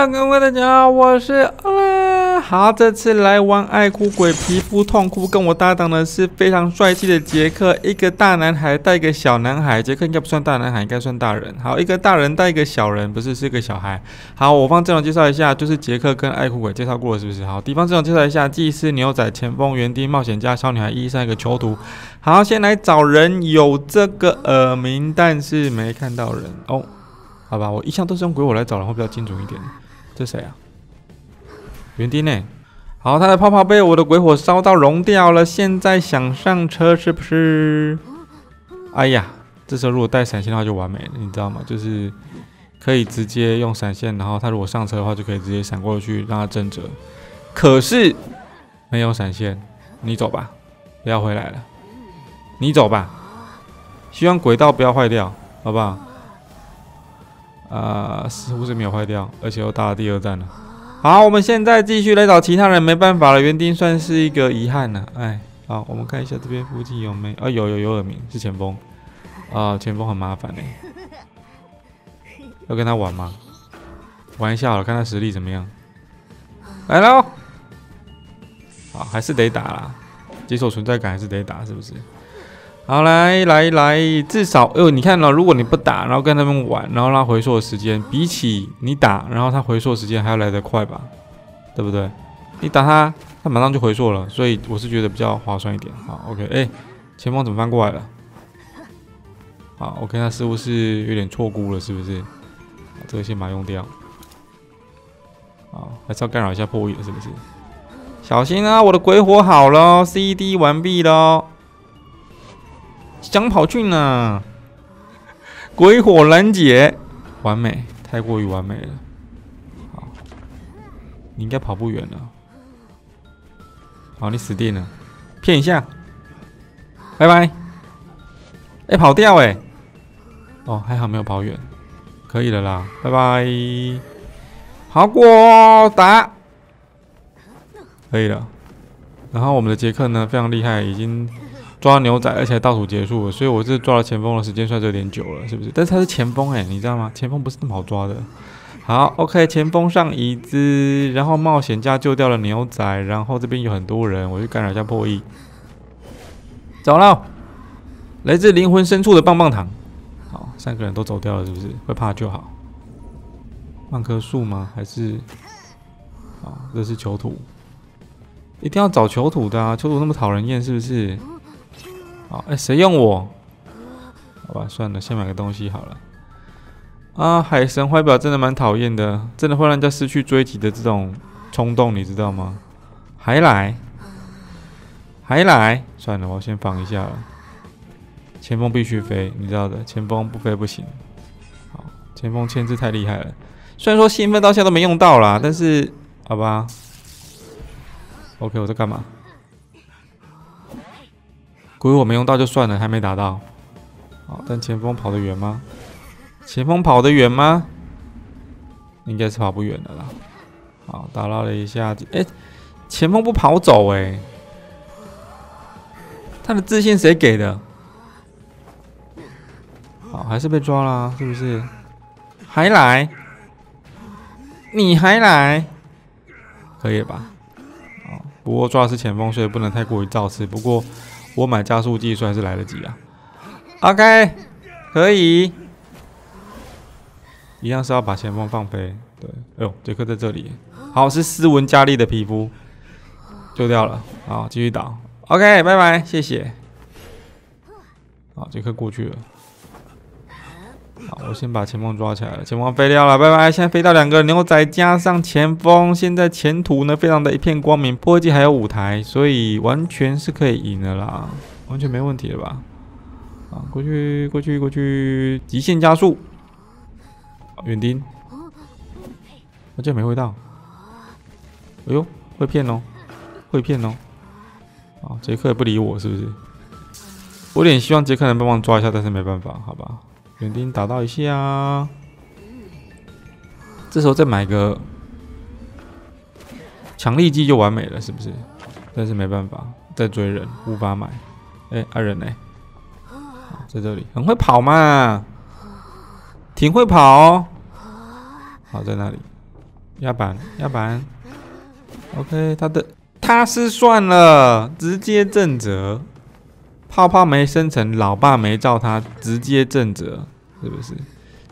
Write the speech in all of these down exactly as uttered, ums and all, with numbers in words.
Hello， 各位大家好，我是阿拉。好，这次来玩爱哭鬼皮肤痛哭，跟我搭档的是非常帅气的杰克，一个大男孩带一个小男孩。杰克应该不算大男孩，应该算大人。好，一个大人带一个小人，不是是个小孩。好，我帮阵容介绍一下，就是杰克跟爱哭鬼介绍过了，是不是？好，敌方阵容介绍一下：祭司、牛仔、前锋、园丁、冒险家、小女孩、医生，一个囚徒。好，先来找人，有这个耳鸣，但是没看到人哦。 好吧，我一向都是用鬼火来找人，会比较精准一点。这谁啊？园丁呢？好，他的泡泡被我的鬼火烧到融掉了，现在想上车是不是？哎呀，这时候如果带闪现的话就完美了，你知道吗？就是可以直接用闪现，然后他如果上车的话就可以直接闪过去让他震折。可是没有闪现，你走吧，不要回来了，你走吧。希望轨道不要坏掉，好不好？ 啊、呃，似乎是没有坏掉，而且又打了第二弹了。好，我们现在继续来找其他人，没办法了。园丁算是一个遗憾了、啊，哎，好，我们看一下这边附近有没有啊？有有有耳鸣，是前锋啊、呃，前锋很麻烦哎、欸，要跟他玩吗？玩一下好了，看他实力怎么样。来喽，好，还是得打啦，解锁存在感还是得打，是不是？ 好，来来来，至少，哎、呃、你看了，如果你不打，然后跟他们玩，然后让他回溯的时间，比起你打，然后他回溯的时间还要来得快吧，对不对？你打他，他马上就回溯了，所以我是觉得比较划算一点。好 ，OK， 哎、欸，前锋怎么翻过来了？好 ，OK， 那似乎是有点错估了，是不是？这个先把它用掉。好，还是要干扰一下破译了，是不是？小心啊，我的鬼火好了 ，C D 完毕喽。 想跑去哪？鬼火拦截，完美，太过于完美了。好，你应该跑不远了。好，你死定了，骗一下，拜拜。哎、欸，跑掉哎、欸。哦，还好没有跑远，可以了啦，拜拜。好过打，可以了。然后我们的杰克呢，非常厉害，已经。 抓牛仔，而且倒数结束了，所以我这抓了前锋的时间算是有点久了，是不是？但是他是前锋哎、欸，你知道吗？前锋不是那么好抓的。好 ，OK， 前锋上椅子，然后冒险家救掉了牛仔，然后这边有很多人，我去干扰一下破译。走了，来自灵魂深处的棒棒糖。好，三个人都走掉了，是不是？会怕就好。曼棵树吗？还是？好，这是囚徒，一定要找囚徒的啊！囚徒那么讨人厌，是不是？ 好，哎，谁用我？好吧，算了，先买个东西好了。啊，海神怀表真的蛮讨厌的，真的会让人家失去追击的这种冲动，你知道吗？还来，还来，算了，我要先防一下了。前锋必须飞，你知道的，前锋不飞不行。好，前锋牵制太厉害了，虽然说兴奋到现在都没用到啦，但是好吧。OK， 我在干嘛？ 鬼火没用到就算了，还没打到。好，但前锋跑得远吗？前锋跑得远吗？应该是跑不远的啦。好，打捞了一下，哎、欸，前锋不跑走哎、欸，他的自信谁给的？好，还是被抓啦、啊，是不是？还来？你还来？可以吧？好，不过抓的是前锋，所以不能太过于造次。不过。 我买加速技术还是来得及啊。OK， 可以，一样是要把前锋放飞。对，哎呦，杰克在这里。好，是斯文加力的皮肤，丢掉了。好，继续打。OK， 拜拜，谢谢。好，杰克过去了。好，我先把前锋抓起来了，前锋飞掉了，拜拜。现在飞到两个牛仔加上前锋，现在前途呢非常的一片光明，破技还有舞台，所以完全是可以赢的啦，完全没问题了吧？啊，过去过去过去，极限加速，远丁，我这没回到，哎呦，会骗哦，会骗哦，啊，杰克也不理我是不是？我有点希望杰克能帮忙抓一下，但是没办法，好吧。 园丁打到一下、啊，这时候再买个强力技就完美了，是不是？但是没办法，在追人，无法买。哎、欸，二人呢、欸？在这里，很会跑嘛，挺会跑、哦。好，在那里，压板，压板。OK， 他的他失算了，直接震折。泡泡没生成，老爸没照他，直接震折，是不是？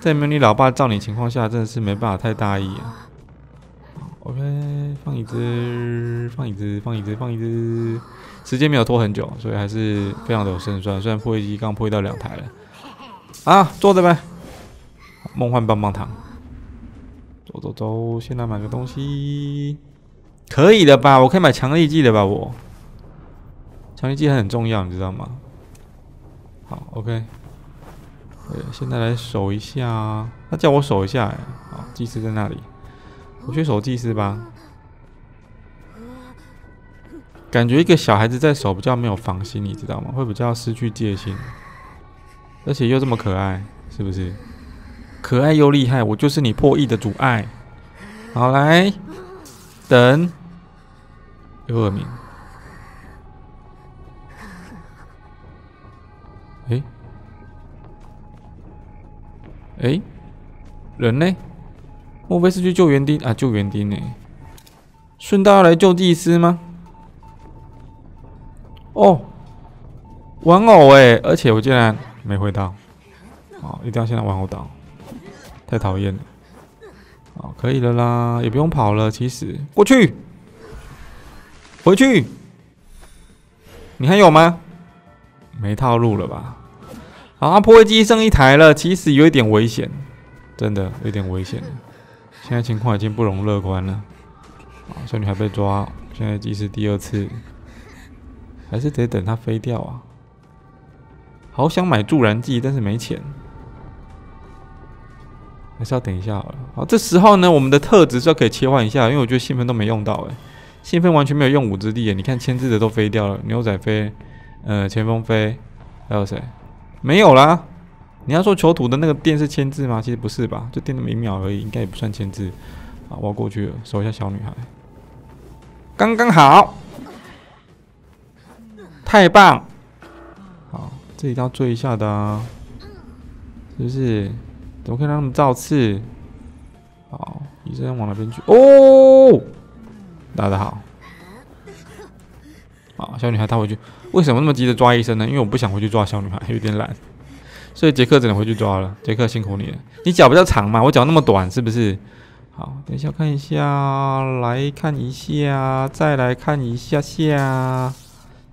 在没有你老爸照你情况下，真的是没办法太大意啊。OK， 放椅子，放椅子，放椅子，放椅子。时间没有拖很久，所以还是非常的有胜算。虽然破译机刚破译到两台了。啊，坐着呗。梦幻棒棒糖。走走走，先来买个东西。可以的吧？我可以买强力剂的吧？我。强力剂很重要，你知道吗？好 ，OK。对，现在来守一下。他叫我守一下、欸，好，祭司在那里，我去守祭司吧。感觉一个小孩子在守比较没有防心，你知道吗？会比较失去戒心，而且又这么可爱，是不是？可爱又厉害，我就是你破译的阻碍。好，来等又耳鸣。哎、欸、哎、欸，人呢？莫非是去救园丁啊？救园丁呢？顺道要来救祭司吗？哦，玩偶哎、欸，而且我竟然没回到，好，一定要先来玩偶岛，太讨厌了。好，可以了啦，也不用跑了，其实过去，回去，你还有吗？没套路了吧？好、啊，破译机剩一台了，其实有一点危险，真的有点危险。现在情况已经不容乐观了。啊，小女孩被抓，现在即使第二次，还是得等它飞掉啊。好想买助燃剂，但是没钱，还是要等一下好了。好，这时候呢，我们的特质是要可以切换一下，因为我觉得兴奋都没用到哎、欸，兴奋完全没有用武之地哎、欸。你看牵制的都飞掉了，牛仔飞。呃，前锋飞，还有谁？没有啦。你要说囚徒的那个电是牵制吗？其实不是吧，就电那么一秒而已，应该也不算牵制。啊，我要过去了，守一下小女孩。刚刚好，太棒！好，这里一定要追一下的啊，是不是？怎么可以让他们造次？好，医生往那边去。哦，打得好。啊，小女孩她回去，为什么那么急着抓医生呢？因为我不想回去抓小女孩，有点懒，所以杰克只能回去抓了。杰克辛苦你了，你脚比较长嘛，我脚那么短，是不是？好，等一下看一下，来看一下，再来看一下下，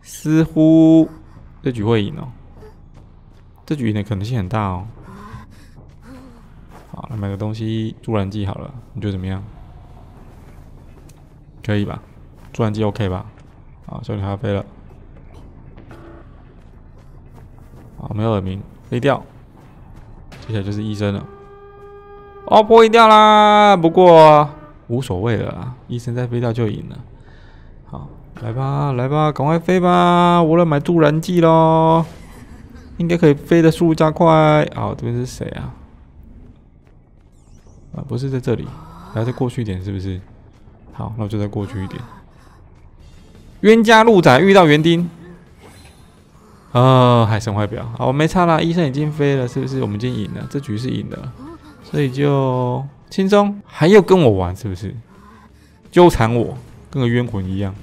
似乎这局会赢哦，这局赢的可能性很大哦。好，来买个东西，助燃剂好了，你觉得怎么样？可以吧？助燃剂 OK 吧？好，小女孩飞了。好，没有耳鸣，飞掉。接下来就是医生了。哦，破译掉啦，不过无所谓了啦，医生再飞掉就赢了。好，来吧，来吧，赶快飞吧！我来买助燃剂喽，应该可以飞的速度加快。好，这边是谁啊？啊，不是在这里，还要再过去一点，是不是？好，那我就再过去一点。冤家路窄，遇到园丁，啊、哦，海神外表，好，没差啦，医生已经飞了，是不是？我们已经赢了，这局是赢的，所以就轻松。还要跟我玩，是不是？纠缠我，跟个冤魂一样，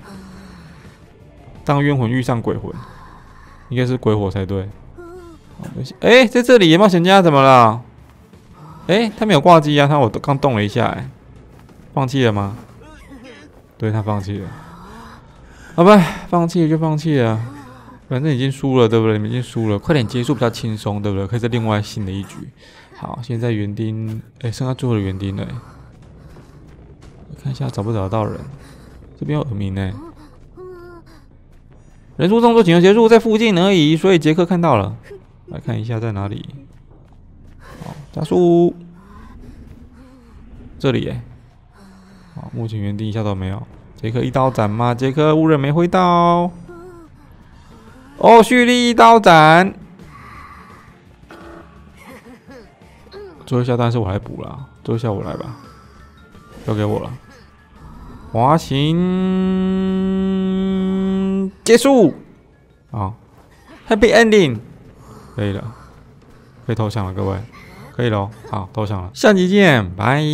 当冤魂遇上鬼魂，应该是鬼火才对。哎、欸，在这里，冒险家怎么了？哎、欸，他没有挂机啊，他我刚动了一下、欸，哎，放弃了吗？对他放弃了。好吧，放弃就放弃了，反正已经输了，对不对？你们已经输了，快点结束比较轻松，对不对？可以再另外新的一局。好，现在园丁，哎，剩下最后的园丁了，看一下找不找得到人。这边有耳鸣呢，人数众多，请求结束，在附近而已，所以杰克看到了，来看一下在哪里。好，加速，这里哎。好，目前园丁一下都没有。杰克一刀斩吗？杰克误认没挥到哦，哦，蓄力一刀斩，最后一下当然是我来补啦，最后一下我来吧，交给我了。滑行结束，好 ，Happy Ending， 可以了，可以投降了，各位，可以了，好，投降了，下集见，拜。